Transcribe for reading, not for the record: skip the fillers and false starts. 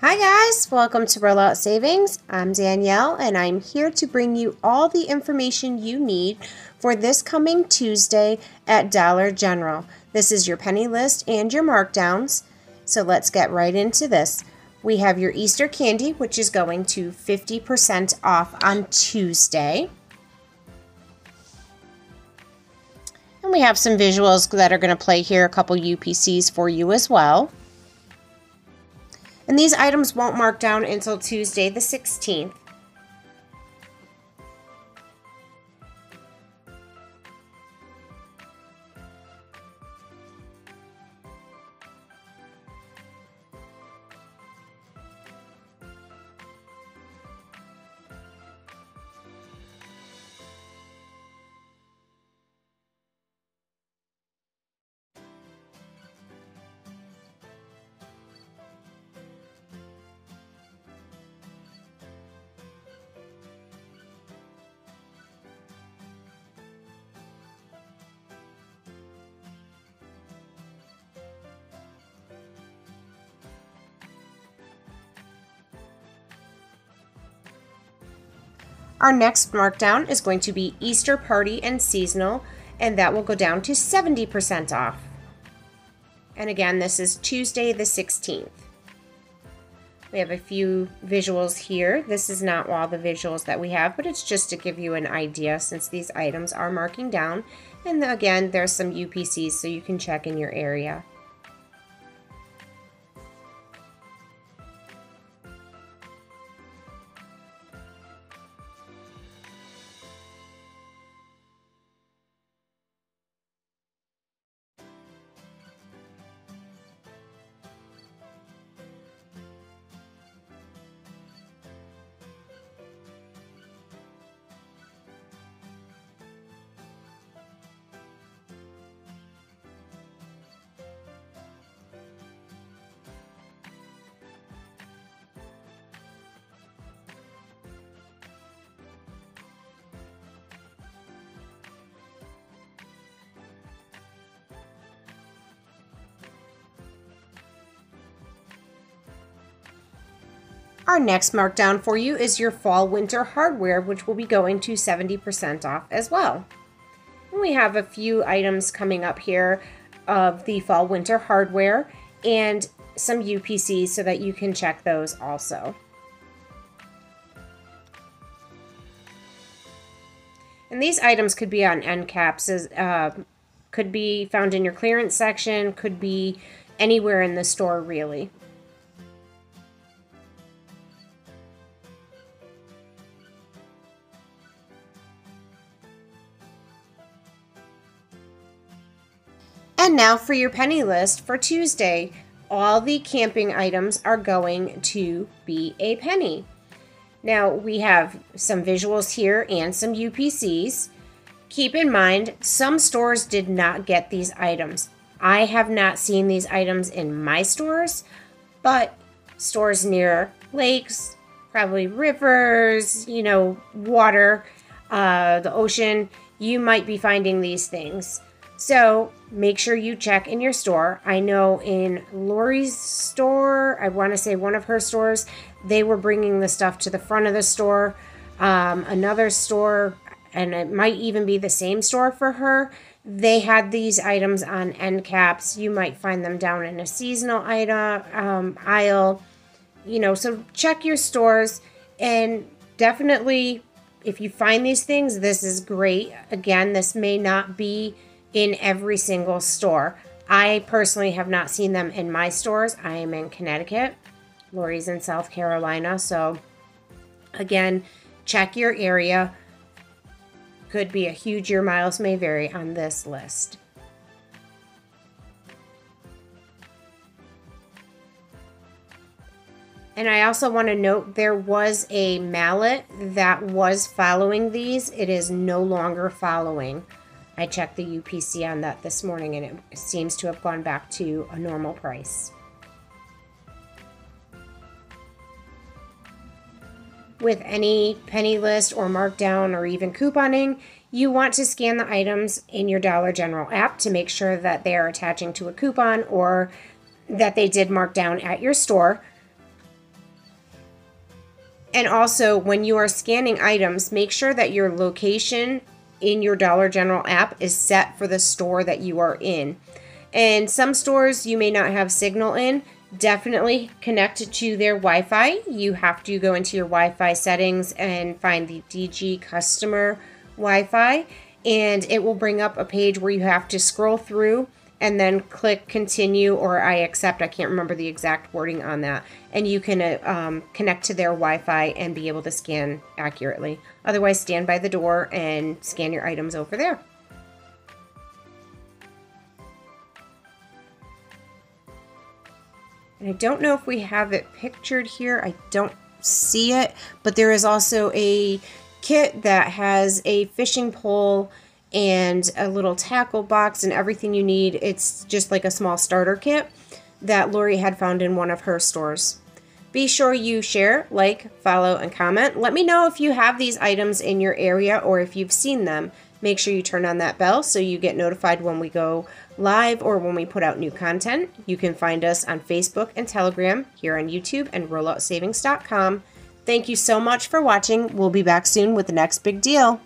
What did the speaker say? Hi guys, welcome to Roll Out Savings. I'm Danielle and I'm here to bring you all the information you need for this coming Tuesday at Dollar General. This is your penny list and your markdowns. So let's get right into this. We have your Easter candy, which is going to 50% off on Tuesday. And we have some visuals that are going to play here, a couple UPCs for you as well. And these items won't mark down until Tuesday the 16th. Our next markdown is going to be Easter Party and Seasonal, and that will go down to 70% off. And again, this is Tuesday the 16th. We have a few visuals here. This is not all the visuals that we have, but it's just to give you an idea since these items are marking down. And again, there's some UPCs so you can check in your area. Our next markdown for you is your fall winter hardware, which will be going to 70% off as well. And we have a few items coming up here of the fall winter hardware and some UPCs so that you can check those also. And these items could be on end caps, could be found in your clearance section, could be anywhere in the store really. And now for your penny list for Tuesday, all the camping items are going to be a penny. Now we have some visuals here and some UPCs. Keep in mind, some stores did not get these items. I have not seen these items in my stores, but stores near lakes, probably rivers, you know, water, the ocean, you might be finding these things. So make sure you check in your store. I know in Lori's store, I want to say one of her stores, they were bringing the stuff to the front of the store, another store, and it might even be the same store for her. They had these items on end caps. You might find them down in a seasonal item, aisle, you know, so check your stores and definitely if you find these things, this is great. Again, this may not be in every single store. I personally have not seen them in my stores. I am in Connecticut. Lori's in South Carolina. So again, check your area. Could be a huge year. Miles may vary on this list. And I also want to note there was a mallet that was following these. It is no longer following. I checked the UPC on that this morning and it seems to have gone back to a normal price. With any penny list or markdown or even couponing, you want to scan the items in your Dollar General app to make sure that they are attaching to a coupon or that they did mark down at your store. And also, when you are scanning items, make sure that your location in your Dollar General app is set for the store that you are in. And some stores you may not have signal in. Definitely connect to their Wi-Fi. You have to go into your Wi-Fi settings and find the DG customer Wi-Fi, and it will bring up a page where you have to scroll through and then click continue or I accept. I can't remember the exact wording on that. And you can connect to their Wi-Fi and be able to scan accurately. Otherwise, stand by the door and scan your items over there. And I don't know if we have it pictured here. I don't see it, but there is also a kit that has a fishing pole and a little tackle box and everything you need. It's just like a small starter kit that Lori had found in one of her stores. Be sure you share, like, follow, and comment. Let me know if you have these items in your area or if you've seen them. Make sure you turn on that bell so you get notified when we go live or when we put out new content. You can find us on Facebook and Telegram, here on YouTube, and rolloutsavings.com. Thank you so much for watching. We'll be back soon with the next big deal.